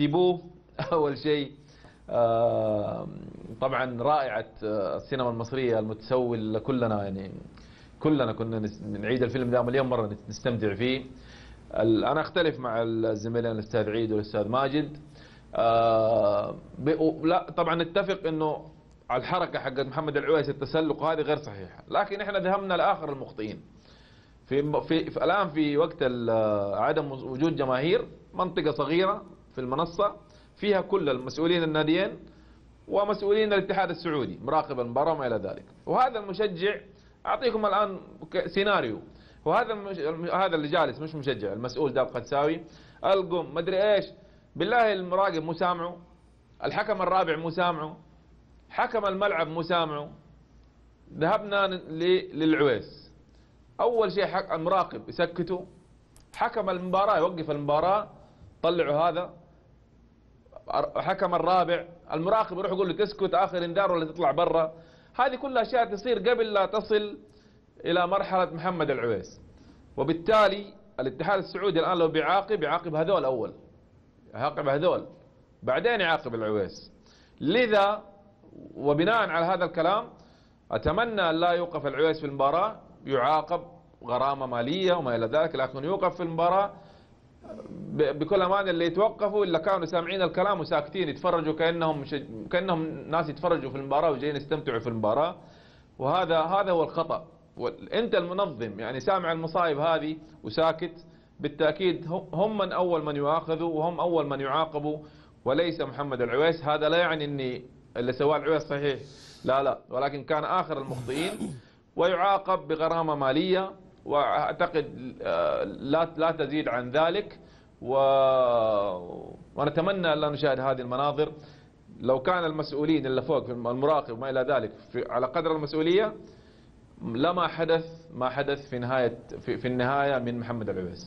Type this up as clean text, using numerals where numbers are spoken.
سيبوه أول شيء طبعا رائعة السينما المصرية المتسول كلنا، يعني كلنا كنا نعيد الفيلم ده مليون مرة نستمتع فيه. أنا أختلف مع الزميلين الأستاذ عيد والأستاذ ماجد. لا طبعا نتفق أنه على الحركة حقت محمد العويس التسلق هذه غير صحيحة، لكن إحنا ذهبنا لآخر المخطئين. في الآن في وقت عدم وجود جماهير، منطقة صغيرة في المنصة فيها كل المسؤولين الناديين ومسؤولين الاتحاد السعودي مراقب المباراة وما إلى ذلك. وهذا المشجع أعطيكم الآن سيناريو، وهذا هذا اللي جالس مش مشجع، المسؤول ده القدساوي القم مدري ايش، بالله المراقب مو سامعه، الحكم الرابع مو سامعه، حكم الملعب مو سامعه. ذهبنا للعويس، أول شيء المراقب يسكته، حكم المباراة يوقف المباراة طلعوا هذا، حكم الرابع، المراقب يروح يقول له تسكت آخر انذار ولا تطلع برا. هذه كل أشياء تصير قبل لا تصل إلى مرحلة محمد العويس. وبالتالي الاتحاد السعودي الآن لو بيعاقب هذول أول، يعاقب هذول بعدين يعاقب العويس. لذا وبناء على هذا الكلام أتمنى أن لا يوقف العويس في المباراة، يعاقب غرامة مالية وما إلى ذلك، لكن يوقف في المباراة بكل أمان. اللي يتوقفوا إلا كانوا سامعين الكلام وساكتين يتفرجوا كأنهم ناس يتفرجوا في المباراة وجايين يستمتعوا في المباراة، وهذا هو الخطأ. أنت المنظم يعني سامع المصايب هذه وساكت، بالتأكيد هم من أول من يؤاخذوا وهم أول من يعاقبوا وليس محمد العويس. هذا لا يعني أني اللي سواه العويس صحيح، لا، ولكن كان آخر المخطئين ويعاقب بغرامة مالية، وأعتقد لا تزيد عن ذلك. ونتمنى أن لا نشاهد هذه المناظر. لو كان المسؤولين اللي فوق المراقب وما إلى ذلك على قدر المسؤولية لما حدث في النهاية من محمد العويس.